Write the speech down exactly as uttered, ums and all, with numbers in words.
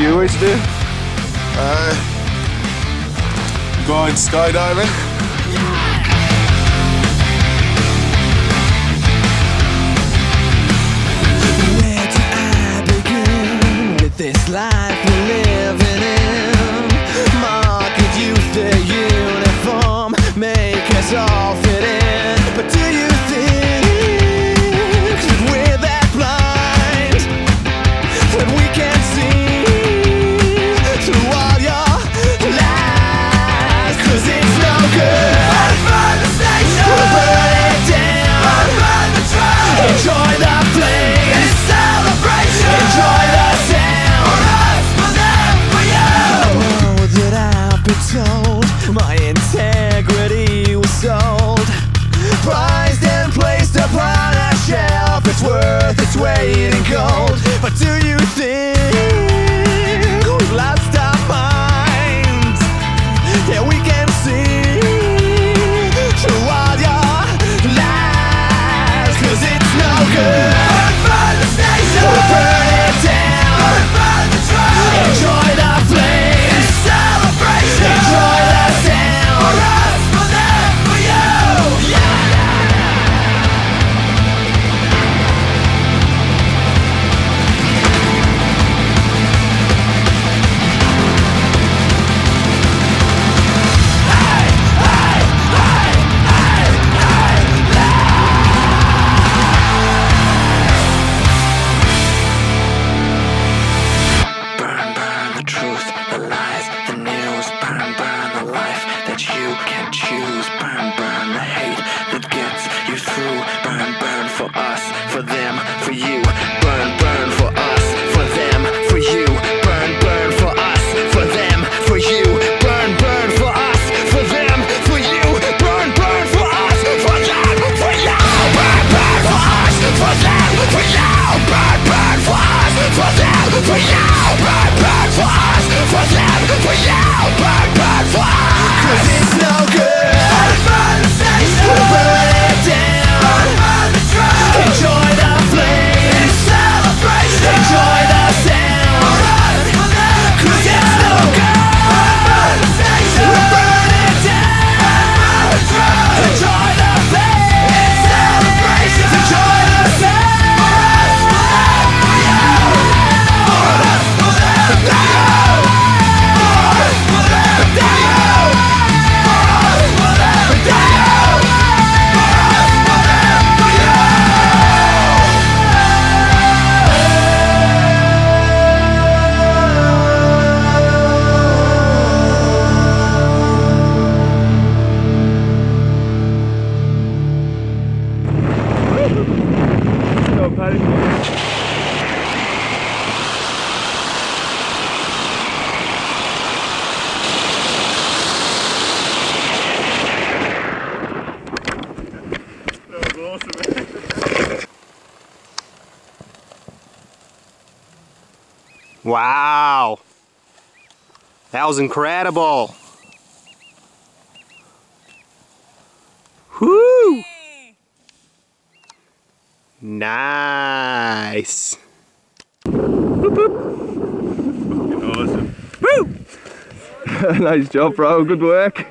Do you always do? Uh, going skydiving. Where do I begin with this life we're living in? Ma could use the uniform, make us all fit in. But do you think we're that blind that we can't see through all your lies? 'Cause it's no good. I'll burn the station. We'll burn it down. I'll burn the train. Enjoy the flame. It's a celebration. Enjoy the sound. For us, for them, for you. How did I be told my integrity was sold? Prized and placed upon a shelf. It's worth its weight in gold. But do you think we've lost our minds? Yeah, we can see through all your lies. 'Cause it's no good. We'll burn the station. We'll burn it down. We'll burn the train. Enjoy the flame. It's a celebration. Enjoy the sound. For us, for them, for you. Yeah. Wow, that was incredible. Whoo! Nice. Boop, boop. Fucking awesome. Woo! Nice job, bro. Good work.